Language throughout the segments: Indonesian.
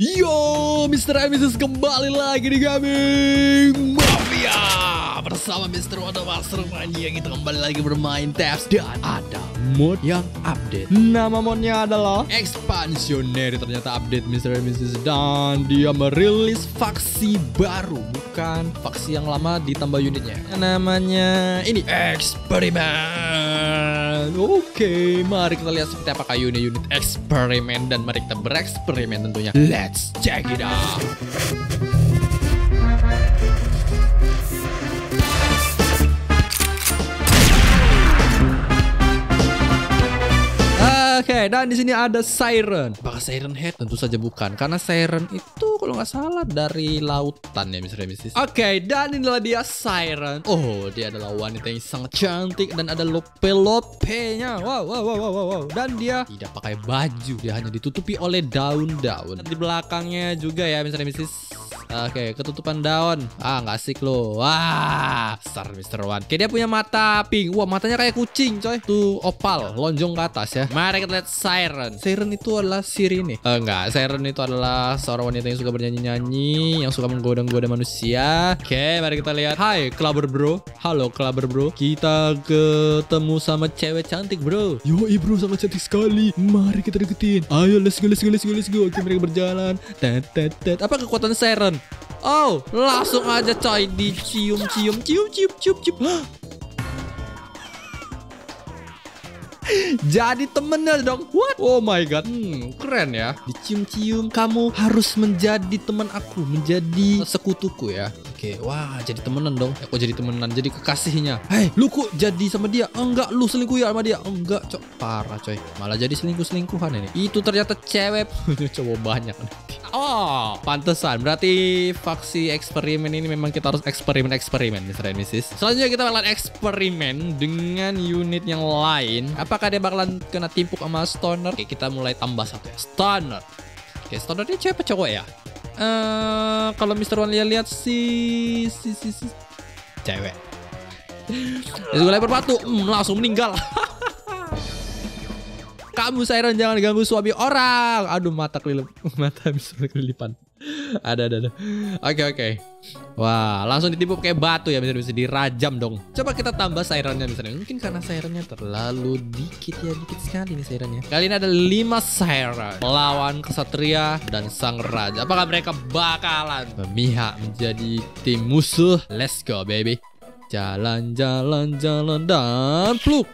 Yo, Mr. and Mrs. kembali lagi di Gaming Mafia bersama Mr. Wadah Master Mania. Kita kembali lagi bermain TABS dan ada mod yang update. Nama modnya adalah Expansionary. Ternyata update Mr. and Mrs. dan dia merilis faksi baru, bukan faksi yang lama ditambah unitnya. Namanya ini Experiment. Oke, mari kita lihat seperti apa kayu unit Experiment dan mari kita bereksperimen tentunya. Let's check it out. Oke, dan di sini ada Siren. Apakah Siren Head? Tentu saja bukan, karena Siren itu kalau nggak salah dari lautan ya, Mr. Mrs. Oke, dan inilah dia Siren. Oh, dia adalah wanita yang sangat cantik dan ada lope-lopenya. Wow. Dan dia tidak pakai baju, dia hanya ditutupi oleh daun-daun. Di belakangnya juga ya, Mr. Mrs. Oke, ketutupan daun. Ah, nggak asik loh. Wah, star Mr. One. Oke, dia punya mata pink. Wah, matanya kayak kucing, coy. Tuh opal, lonjong ke atas ya. Mari kita lihat Siren. Siren itu adalah Sirine. Enggak, Siren itu adalah seorang wanita yang suka bernyanyi-nyanyi, yang suka menggoda-goda manusia. Oke, mari kita lihat. Hai, clubber bro. Halo, clubber bro. Kita ketemu sama cewek cantik, bro. Yoi, bro, sangat cantik sekali. Mari kita deketin. Ayo, let's go. Oke, mereka berjalan. Apa kekuatan Siren? Oh, langsung aja coy, dicium. Jadi temennya dong. What? Oh my god. Keren ya. Dicium-cium. Kamu harus menjadi teman aku, menjadi sekutuku ya. Oke, wah, jadi temenan dong. Aku jadi temenan, jadi kekasihnya. Hei, lu kok jadi sama dia? Enggak, lu selingkuh ya sama dia? Enggak, cok. Parah coy. Malah jadi selingkuh-selingkuhan ini. Itu ternyata cewek. Coba banyak. Oh, pantesan. Berarti faksi eksperimen ini memang kita harus eksperimen, Mr. and Mrs. Selanjutnya kita bakalan eksperimen dengan unit yang lain. Apakah dia bakalan kena timpuk sama Stoner? Oke, kita mulai tambah satu ya. Stoner. Oke, Stoner ini cewek apa cowok ya? Kalau Mr. One lihat si cewek. Dia mulai berpatu, langsung meninggal. Kamu Siren jangan ganggu suami orang. Aduh, mata kelilip, mata misalnya kelilipan. Ada. Oke. Wah, langsung ditipu pakai batu ya, bisa dirajam dong. Coba kita tambah Sirennya misalnya. Mungkin karena Sirennya terlalu dikit sekali nih Sirennya. Kali ini ada 5 Siren melawan kesatria dan sang raja. Apakah mereka bakalan memihak menjadi tim musuh? Let's go baby. Jalan dan pluk.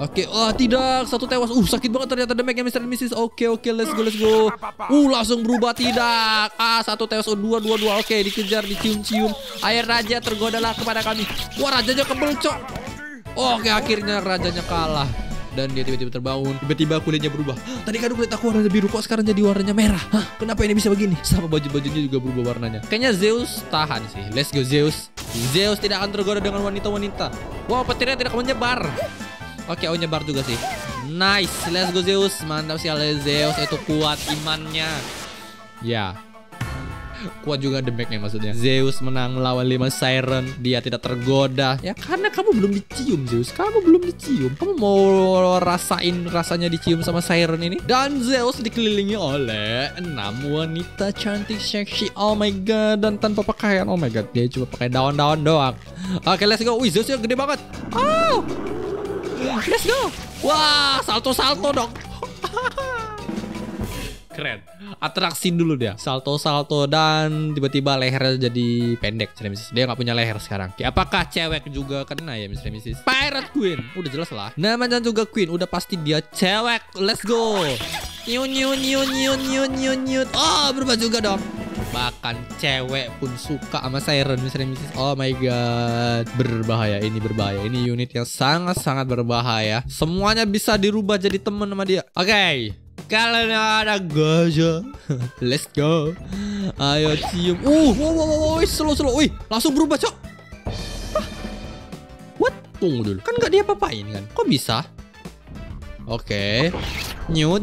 Oke, oh tidak, satu tewas. Sakit banget ternyata damage-nya Mr. and Mrs. Oke, let's go. Langsung berubah tidak. Satu tewas, dua. Oke, dikejar, dicium-cium. Air raja tergodalah kepada kami. Wah, rajanya kebel, cok. Oke, akhirnya rajanya kalah. Dan dia tiba-tiba terbangun. Tiba-tiba kulitnya berubah. Tadi kan kulit aku warnanya biru, kok sekarang jadi warnanya merah. Hah, kenapa ini bisa begini? Sama baju-bajunya juga berubah warnanya. Kayaknya Zeus tahan sih. Let's go Zeus. Zeus tidak akan tergoda dengan wanita-wanita. Wow, petirnya tidak menyebar. Oke, oh nyebar juga sih. Nice, let's go Zeus. Mantap sih Zeus, itu kuat imannya. Ya, kuat juga damage-nya maksudnya. Zeus menang melawan 5 Siren. Dia tidak tergoda. Ya karena kamu belum dicium Zeus. Kamu mau rasain rasanya dicium sama Siren ini. Dan Zeus dikelilingi oleh 6 wanita cantik seksi. Oh my god. Dan tanpa pakaian. Oh my god. Dia cuma pakai daun-daun doang. Oke, let's go. Wih, Zeusnya gede banget. Oh, let's go. Wah, salto-salto dong. Keren. Atraksi dulu dia. Salto-salto dan tiba-tiba lehernya jadi pendek. Dia nggak punya leher sekarang. Apakah cewek juga kena ya, Mr. Mrs? Pirate Queen. Udah jelas lah. Namanya juga Queen. Udah pasti dia cewek. Let's go. Nyun. Oh, berubah juga dong. Bahkan cewek pun suka sama Siren, Mr. and Mrs. Oh my god. Berbahaya, ini berbahaya. Ini unit yang sangat-sangat berbahaya. Semuanya bisa dirubah jadi temen sama dia. Oke. Kalian ada gajah. Let's go. Ayo cium. Wow. Slow. Langsung berubah, cok. What? Tunggu dulu. Kan gak dia papain kan? Kok bisa? Oke. Nyut.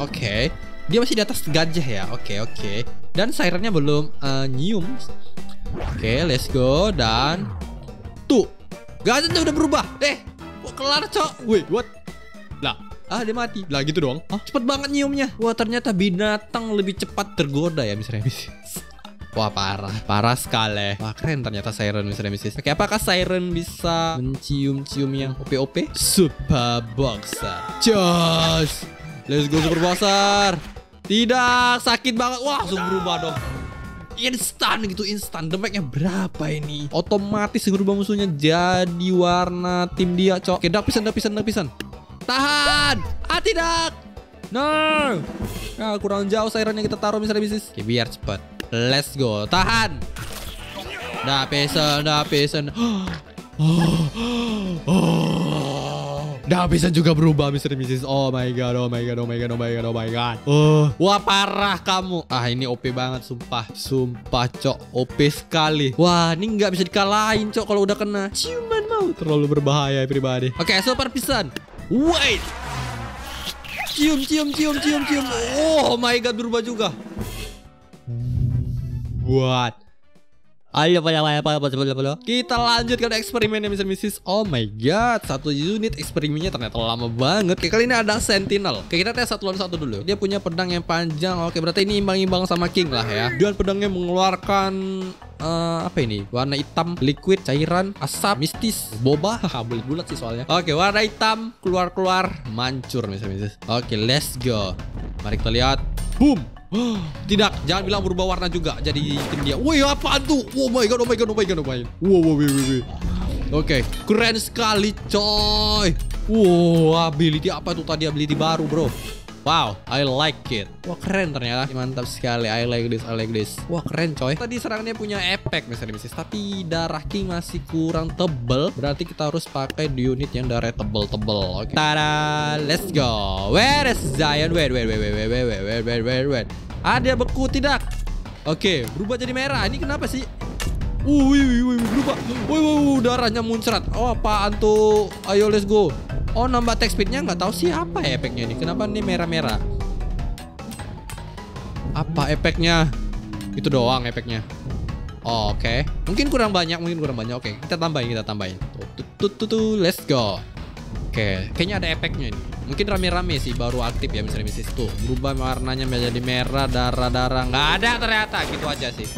Oke. Dia masih di atas gajah ya. Oke. Dan Sirennya belum nyium. Oke, let's go. Dan tuh, gajahnya udah berubah. Kelar, cok. Wait, what? Lah. Ah, dia mati. Lah gitu doang. Hah? Cepet banget nyiumnya. Wah, ternyata binatang lebih cepat tergoda ya, Mr. Nemesis. Wah, parah. Parah sekali. Wah, keren ternyata Siren, Mr. Nemesis. Oke, apakah Siren bisa mencium-cium yang OP-OP? Super Boxer. Just. Let's go Super Boxer. Tidak, sakit banget. Wah, langsung berubah dong. Instan gitu, instan. Damage-nya berapa ini? Otomatis berubah musuhnya jadi warna tim dia, cok. Oke, dak pisan. Tahan. Ah, tidak. No. Nah, kurang jauh Siren yang kita taruh, Mr. Nemesis. Oke, biar cepat. Let's go. Tahan. Dah pesen. Dah pesen juga berubah, Mr. Nemesis. Oh my god. Wah, parah kamu. Ah, ini OP banget, sumpah, cok. OP sekali. Wah, ini nggak bisa dikalahin, cok, kalau udah kena. Ciuman mau terlalu berbahaya pribadi. Oke, super pisan. Wait. Cium. Oh my god, berubah juga. Buat. Ayo, kita lanjutkan eksperimennya, Mr. Nemesis. Oh my god, satu unit eksperimennya ternyata lama banget. Oke, kali ini ada Sentinel. Oke, kita tes satu lawan satu dulu. Dia punya pedang yang panjang. Oke, berarti ini imbang-imbang sama King lah ya. Dan pedangnya mengeluarkan apa ini? Warna hitam, liquid, cairan, asap, mistis, boba. Bulat-bulat sih soalnya. Oke, warna hitam keluar-keluar, mancur, Mr. Nemesis. Oke, let's go. Mari kita lihat. Boom. Tidak, jangan bilang berubah warna juga. Jadi tim dia. Woi, apaan tuh? Oh my god. Wow. Oke, keren sekali, coy. Wow, ability apa tuh tadi? Ability baru, bro. Wow, I like it. Wah, keren ternyata. Mantap sekali. I like this. Wah, keren coy. Tadi serangannya punya efek, Mr. Nemesis. Tapi darah King masih kurang tebel. Berarti kita harus pakai di unit yang darah tebel. Oke. Tada, let's go. Where is Giant? Wait. Ah, dia beku tidak? Oke, berubah jadi merah. Ini kenapa sih? Wih, berubah. Wih, darahnya muncrat. Oh, apaan tuh? Ayo, let's go. Oh, nambah attack speednya. Nggak tahu sih apa ya efeknya nih. Kenapa nih merah-merah? Apa efeknya? Itu doang efeknya. Oh, oke. Mungkin kurang banyak. Oke, kita tambahin. Tuh. Let's go. Oke, kayaknya ada efeknya nih. Mungkin rame-rame sih baru aktif ya, Mr. Nemesis. Tuh, berubah warnanya menjadi merah, darah. Nggak ada ternyata. Gitu aja sih.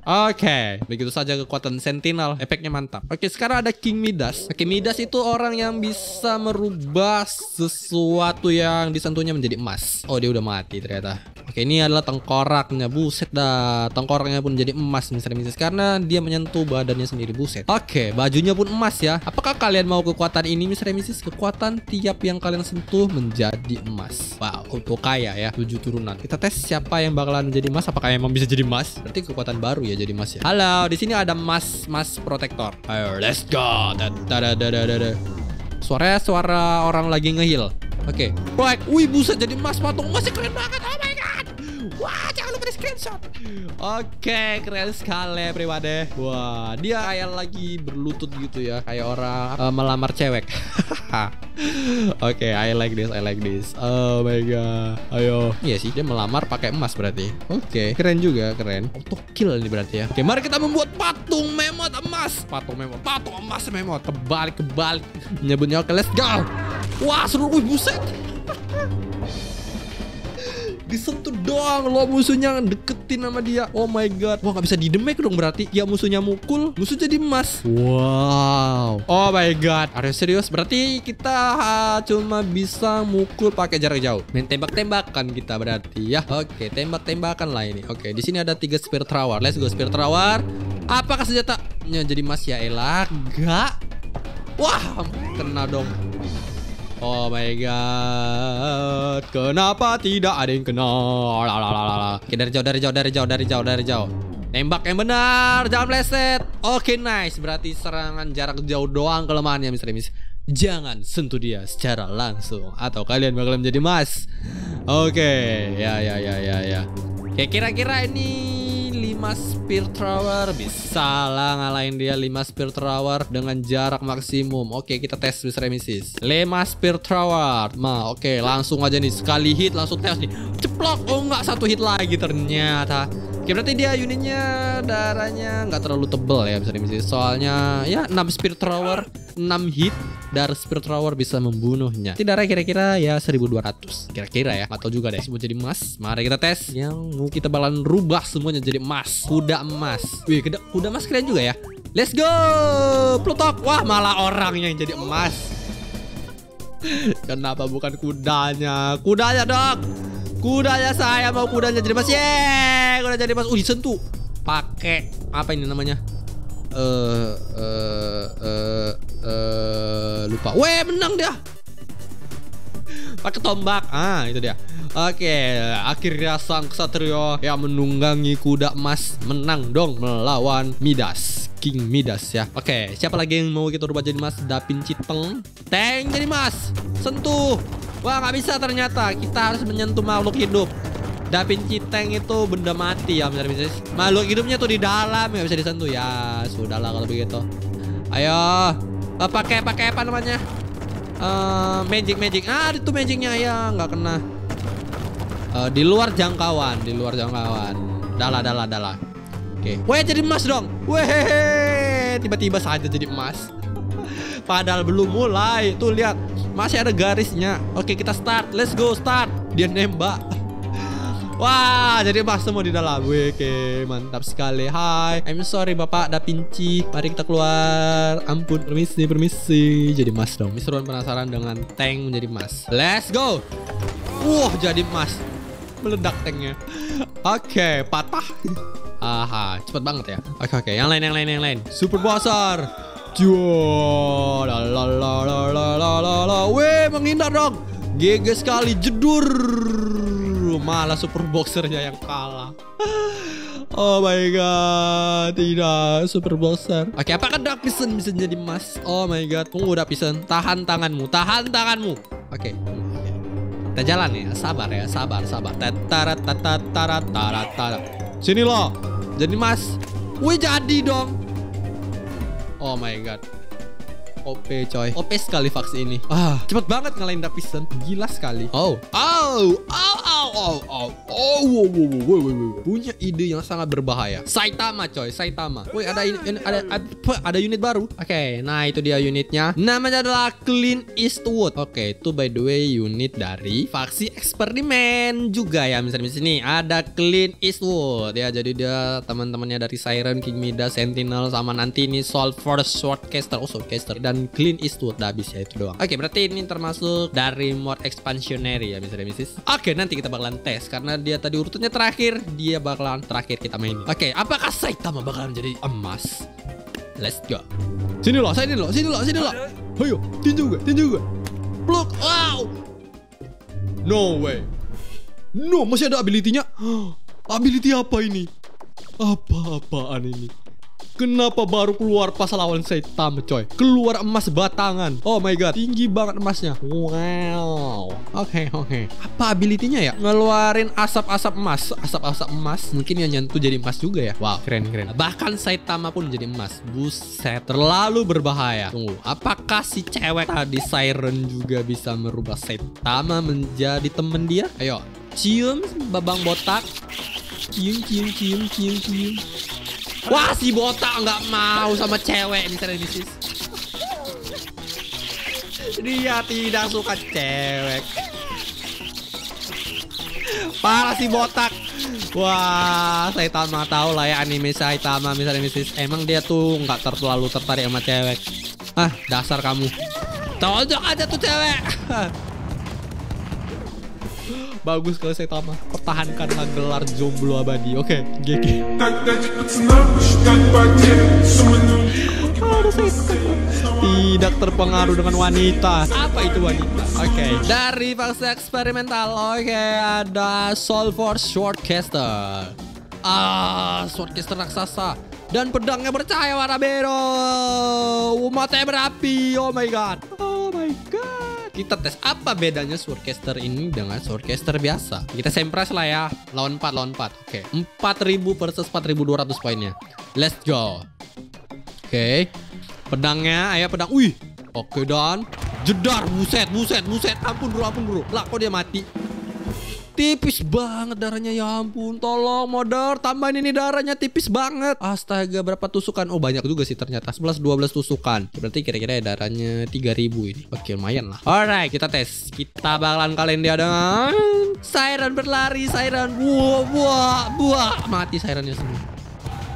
Oke, begitu saja kekuatan Sentinel. Efeknya mantap. Oke, sekarang ada King Midas. Oke, Midas itu orang yang bisa merubah sesuatu yang disentuhnya menjadi emas. Oh, dia udah mati ternyata. Oke, ini adalah tengkoraknya. Buset dah. Tengkoraknya pun jadi emas, Mr. Nemesis, karena dia menyentuh badannya sendiri. Buset. Oke, bajunya pun emas ya. Apakah kalian mau kekuatan ini, Mr. Nemesis? Kekuatan tiap yang kalian sentuh menjadi emas. Wow, untuk kaya ya. 7 turunan. Kita tes siapa yang bakalan menjadi emas. Apakah emang bisa jadi emas? Berarti kekuatan baru ya. Ya, jadi mas ya. Halo, di sini ada mas protektor. Ayo, let's go. Suara orang lagi ngehil. Oke, baik. Wih, buset, jadi mas patung. Masih keren banget. Oh my god. Wah, jangan lupa di screenshot. Oke, keren sekali pribadi. Wah, dia kayak lagi berlutut gitu ya, kayak orang melamar cewek. Oke, I like this. Oh my god. Ayo. Iya sih, dia melamar pakai emas berarti. Oke, keren juga, keren. Auto kill ini berarti ya. Oke, mari kita membuat patung memot emas. Patung emas memot. Kebalik. Nyebutnya oke, let's go. Wah, seru. Wih, buset. Disentuh doang loh musuhnya, deketin sama dia. Oh my god. Wah, nggak bisa didemek dong berarti. Ya, musuhnya mukul, musuh jadi emas. Wow. Oh my god. Are you serius? Berarti kita cuma bisa mukul pakai jarak jauh. Main tembak-tembakan kita berarti ya. Oke, tembak-tembakan lah ini. Oke, di sini ada 3 spear trawar. Let's go spear trawar. Apakah senjatanya jadi emas ya? Elah, enggak. Wah, kena dong. Oh my god. Kenapa tidak ada yang kena? Oke, dari jauh. Nembak yang benar, jangan meleset. Oke, nice. Berarti serangan jarak jauh doang kelemahannya, Mr. Nemesis. Jangan sentuh dia secara langsung atau kalian bakalan menjadi mas. Oke, ya. Oke, kira-kira ini 5 spear thrower bisa lah ngalahin dia. 5 spear thrower dengan jarak maksimum. Oke, kita tes, Mr. Nemesis. 5 spear thrower. Nah, oke, langsung aja nih, sekali hit langsung tes nih. Ceplok. Oh, enggak, 1 hit lagi ternyata. Oke, berarti dia unitnya darahnya nggak terlalu tebel ya, bisa dimisi. Soalnya ya 6 Spirit Thrower, 6 hit dari Spirit Thrower bisa membunuhnya. Ini darah kira-kira ya 1200 kira-kira ya, atau juga deh semua jadi emas. Mari kita tes. Yang kita bakalan rubah semuanya jadi emas. Kuda emas. Wih, kuda emas keren juga ya. Let's go. Plutok. Wah, malah orangnya yang jadi emas. Kenapa bukan kudanya? Kudanya dong. Kudanya saya mau kudanya jadi mas. Yeay, kuda jadi mas. Disentuh pakai apa ini namanya? Lupa. Weh, menang dia. Pakai tombak. Ah, itu dia. Oke, akhirnya sang ksatria yang menunggangi kuda emas menang dong melawan Midas, King Midas ya. Oke, siapa lagi yang mau kita rubah jadi mas? Dapin Citeng. Teng jadi mas. Sentuh. Wah, nggak bisa ternyata. Kita harus menyentuh makhluk hidup. Da Vinci Tank itu benda mati ya, misalnya makhluk hidupnya tuh di dalam, nggak bisa disentuh ya. Sudahlah kalau begitu. Ayo, pakai apa namanya? Magic. Ah, itu magicnya ya, nggak kena. Di luar jangkauan, Dalah. Oke. Weh, jadi emas dong. Weh, tiba-tiba saja jadi emas. Padahal belum mulai. Tuh lihat, masih ada garisnya. Oke, kita start. Let's go, start. Dia nembak. Wah, jadi emas semua di dalam. Oke, mantap sekali. Hai, I'm sorry Bapak Da Vinci. Mari kita keluar. Ampun, permisi. Jadi emas dong. Mister penasaran dengan tank menjadi emas. Let's go. Wah, jadi emas. Meledak tanknya. Oke, patah. Aha, cepat banget ya. Oke. Yang lain. Super Bowser. Jual, weh, menghindar dong. GG sekali, jedur. Malah super boxernya yang kalah. Oh my god, tidak, super boxer. Oke, apakah Dark Vision bisa jadi emas? Oh my god, tunggu Dark Vision, tahan tanganmu. Oke. Kita jalan ya, sabar. Sini loh, jadi emas. Wih, jadi dong. Oh my god, OP coy, OP sekali vaksin ini. Ah, cepet banget ngalahin Dark Vision, gila sekali. Oh, punya ide yang sangat berbahaya. Saitama coy. Woi, ada unit baru. Oke, nah itu dia unitnya. Namanya adalah Clint Eastwood. Oke, itu by the way unit dari faksi eksperimen juga ya. Misalnya di sini ada Clint Eastwood ya. Jadi dia teman-temannya dari Siren, King Midas, Sentinel, sama nanti ini Swordcaster. Oh, Swordcaster dan Clint Eastwood. Udah habis ya, itu doang. Oke, berarti ini termasuk dari mod Expansionary ya, misalnya misis. Oke, nanti kita bakalan tes karena dia tadi urutannya terakhir, dia bakalan terakhir kita mainin. Oke, apakah Saitama bakalan jadi emas? Let's go. Sini loh. Ayo, tinju gue. Blok. Wow. No way. No, masih ada ability-nya. Ability apa ini? Apa-apaan ini? Kenapa baru keluar pas lawan Saitama coy? Keluar emas batangan. Oh my god, tinggi banget emasnya. Wow. Oke. Apa ability-nya ya? Ngeluarin asap-asap emas. Mungkin yang nyentuh jadi emas juga ya. Wow, keren. Bahkan Saitama pun jadi emas. Buset, terlalu berbahaya. Tunggu, apakah si cewek tadi Siren juga bisa merubah Saitama menjadi temen dia? Ayo, cium babang botak. Cium. Wah, si botak nggak mau sama cewek misalnya bisnis. Dia tidak suka cewek. Parah si botak. Wah, Saitama tahu lah ya anime Saitama misalnya bisnis. Emang dia tuh nggak terlalu tertarik sama cewek. Ah, dasar kamu. Tonjok aja tuh cewek. Bagus kalau Saitama, pertahankanlah gelar jomblo abadi. Oke, GG. Tidak terpengaruh dengan wanita. Apa itu wanita? Oke. Dari faksi eksperimental, oke, ada Sulfur Swordcaster. Ah, Swordcaster raksasa. Dan pedangnya bercahaya warna biru. Matanya berapi. Oh my god. Kita tes apa bedanya Swordcaster ini dengan Swordcaster biasa. Kita sempras lah ya. Lawan 4. Oke, 4000 versus 4200 poinnya. Let's go. Oke. Pedangnya, ayo pedang. Wih. Oke, dan jedar. Buset. Ampun, bro. Lah, kok dia mati? tipis banget darahnya, ya ampun. Tolong modar, tambahin ini darahnya tipis banget. Astaga, berapa tusukan? Oh, banyak juga sih ternyata. 11-12 tusukan. Berarti kira-kira darahnya 3000 ini. Oke, lumayan lah. Alright, kita tes. Kita bakalan kalian dia dengan Siren berlari, Siren. Buah. Mati Sirennya semua.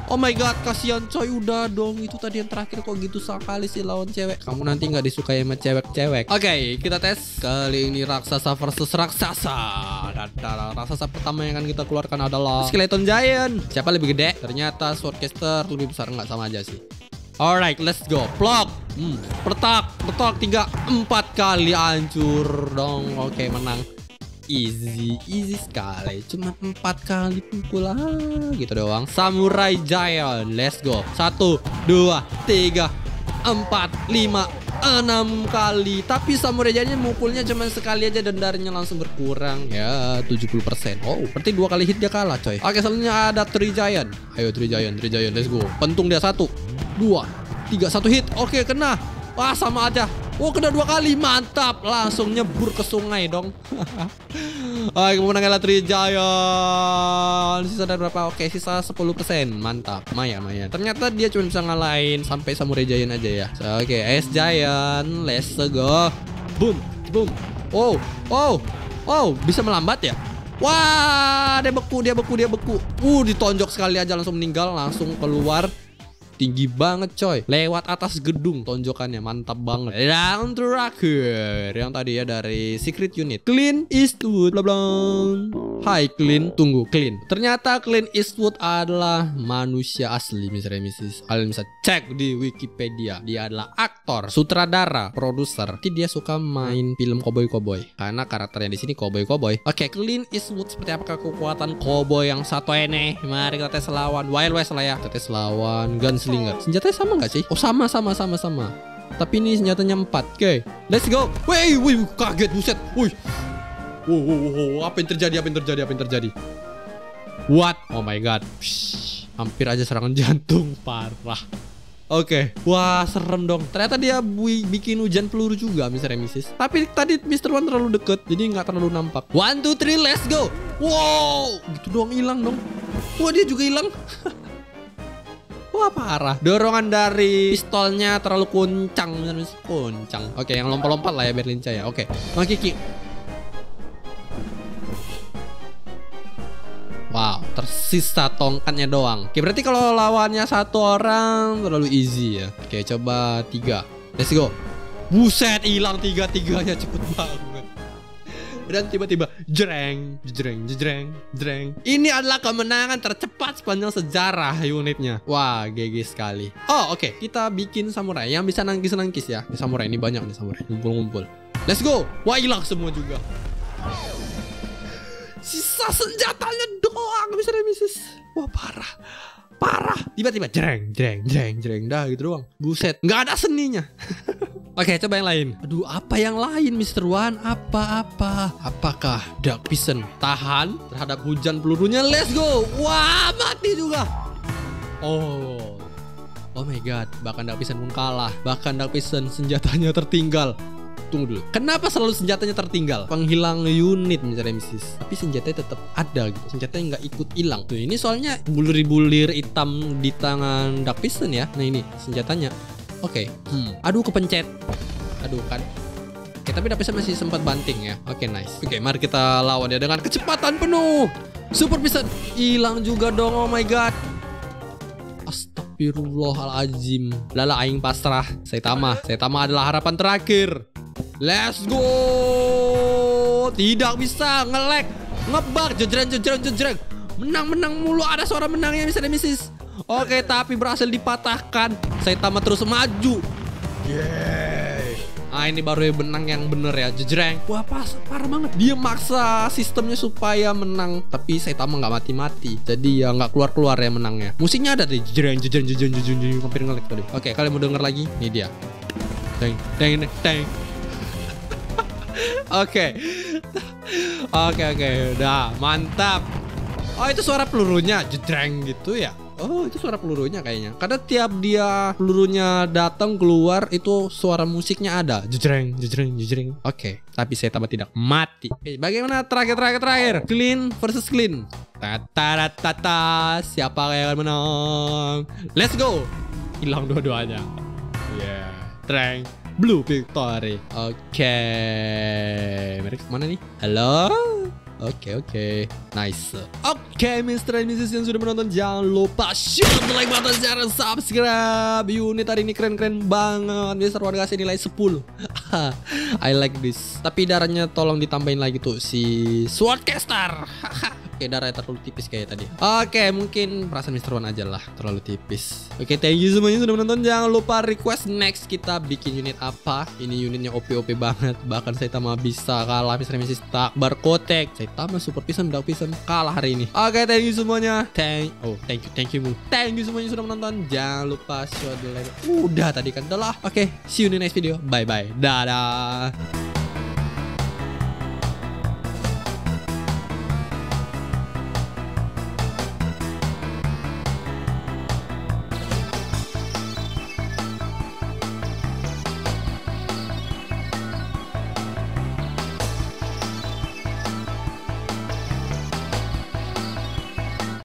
Oh my god, kasihan coy. Udah dong, itu tadi yang terakhir. Kok gitu sekali sih lawan cewek? Kamu nanti nggak disukai sama cewek-cewek. Oke, kita tes. Kali ini raksasa versus raksasa. Dan raksasa pertama yang akan kita keluarkan adalah Skeleton Giant. Siapa lebih gede? Ternyata Swordcaster lebih besar. Nggak, sama aja sih. Alright, let's go. Plok. Pertak 3-4 kali. Hancur dong. Oke, menang. Easy sekali, cuma 4 kali pukulan gitu doang. Samurai Giant, let's go. 1, 2, 3, 4, 5, 6 kali. Tapi Samurai Giant mukulnya cuma sekali aja dan darahnya langsung berkurang ya 70%. Oh, berarti 2 kali hit dia kalah coy. Oke, selanjutnya ada Three Giant. Ayo Three Giant, let's go. Pentung dia 1, 2, 3, 1 hit. Oke, kena. Wah, sama aja. Oh, kena 2 kali, mantap. Langsung nyebur ke sungai dong. Oke, pemenangnya Three Giant. Sisa dari berapa? Oke, sisa 10%. Mantap, lumayan. Ternyata dia cuma bisa ngalahin sampai Samurai Giant aja ya. Oke, Ice Giant, let's go. Boom. Oh, bisa melambat ya? Wah, dia beku. Ditonjok sekali aja langsung meninggal, langsung keluar. Tinggi banget coy, lewat atas gedung tonjokannya, mantap banget. Dan terakhir yang tadi ya dari Secret Unit, Clint Eastwood. Hai Clint, tunggu Clint. Ternyata Clint Eastwood adalah manusia asli, Mr. Mrs. Kalian bisa cek di Wikipedia. Dia adalah aktor, sutradara, produser. Tapi dia suka main film koboi-koboi karena karakternya di sini koboi-koboi. Oke, Clint Eastwood seperti apa kekuatan koboi yang satu ini? Mari kita tes lawan Wild West lah ya. Kita tes lawan Guns. Senjatanya sama nggak sih? Oh, sama. Tapi ini senjatanya 4. Oke, let's go. Wih, kaget, buset. Wih. Apa yang terjadi? What? Oh my god. Psh, hampir aja serangan jantung, parah. Oke, wah serem dong. Ternyata dia bikin hujan peluru juga, Mr. and Mrs. Tapi tadi Mr. One terlalu deket, jadi nggak terlalu nampak. 1, 2, 3, let's go. Wow, gitu doang hilang dong. Wah, dia juga hilang. Wah, parah. Dorongan dari pistolnya terlalu kuncang. Oke, yang lompat-lompat lah ya biar lincah ya. Oke, Kiki. Wow, tersisa tongkatnya doang. Oke, berarti kalau lawannya 1 orang terlalu easy ya. Oke, coba 3. Let's go. Buset, hilang 3-tiganya cepet banget. Dan tiba-tiba jreng. Ini adalah kemenangan tercepat sepanjang sejarah unitnya. Wah, GG sekali. Oh, oke. Kita bikin samurai yang bisa nangkis ya. Samurai ini banyak nih samurai. Ngumpul. Let's go. Wah, hilang semua juga. Sisa senjatanya doang, Mr. and Mrs. Wah, parah. Tiba-tiba jreng. Dah gitu doang. Buset, nggak ada seninya. Oke, coba yang lain. Aduh, apa yang lain, Mr. One? Apakah Dark Vision tahan terhadap hujan pelurunya? Let's go. Wah, mati juga. Oh my god. Bahkan Dark Vision pun kalah. Bahkan Dark Vision senjatanya tertinggal. Tunggu dulu, kenapa selalu senjatanya tertinggal? Penghilang unit, Mr. Mrs. Tapi senjatanya tetap ada gitu. Senjatanya nggak ikut hilang. Tuh, ini soalnya bulir-bulir hitam di tangan Dark Vision ya. Nah, ini senjatanya. Oke. Aduh, kepencet. Aduh kan. Oke, tapi Dark Vision masih sempat banting ya. Oke, nice. Oke, mari kita lawan dia dengan kecepatan penuh. Super Vision hilang juga dong. Oh my god. Astagfirullahaladzim. Lala, aing pasrah. Saitama adalah harapan terakhir. Let's go. Tidak bisa, nge-lag, ngebug, jejreng. Menang mulu, ada suara menangnya, Mr. and Mrs. Oke, tapi berhasil dipatahkan. Saitama terus maju. Yeay. Ah, ini baru menang yang bener ya, jejreng. Wah, parah banget. Dia maksa sistemnya supaya menang, tapi Saitama nggak mati-mati. Jadi ya nggak keluar-keluar ya menangnya. Musiknya ada deh, jejreng. Hampir nge-lag tadi. Oke, kalian mau denger lagi? Ini dia. Deng. Oke. Udah, mantap. Oh, itu suara pelurunya jedreng gitu ya. Oh, itu suara pelurunya kayaknya. Karena tiap dia pelurunya datang keluar itu suara musiknya ada. Jejreng, jejreng, jejreng. Oke, tapi Saitama tidak mati. Oke, bagaimana terakhir? Clean versus clean. Tata, siapa yang akan menang? Let's go. Hilang dua-duanya. Yeah. Treng. Blue victory. Oke. Mereka kemana nih? Halo? Oke. Nice. Oke, Mr. and Mrs. yang sudah menonton, jangan lupa shoot like button, share, subscribe. Unit hari ini keren-keren banget. Mr. Warga saya nilai 10. I like this. Tapi darahnya tolong ditambahin lagi tuh si Swordcaster. Oke, darahnya terlalu tipis kayak tadi. Oke, mungkin perasaan Mr. One aja lah, terlalu tipis. Oke, thank you semuanya sudah menonton. Jangan lupa request next kita bikin unit apa. Ini unitnya OP-OP banget. Bahkan Saitama bisa kalah Mr. Mrs. Takbar Kotek. Saitama super pisan, dark pisan, kalah hari ini. Oke, thank you semuanya. Thank you semuanya sudah menonton. Jangan lupa show the like. Udah tadi kan, udah lah. Oke, see you in the next video. Bye-bye. Dadah.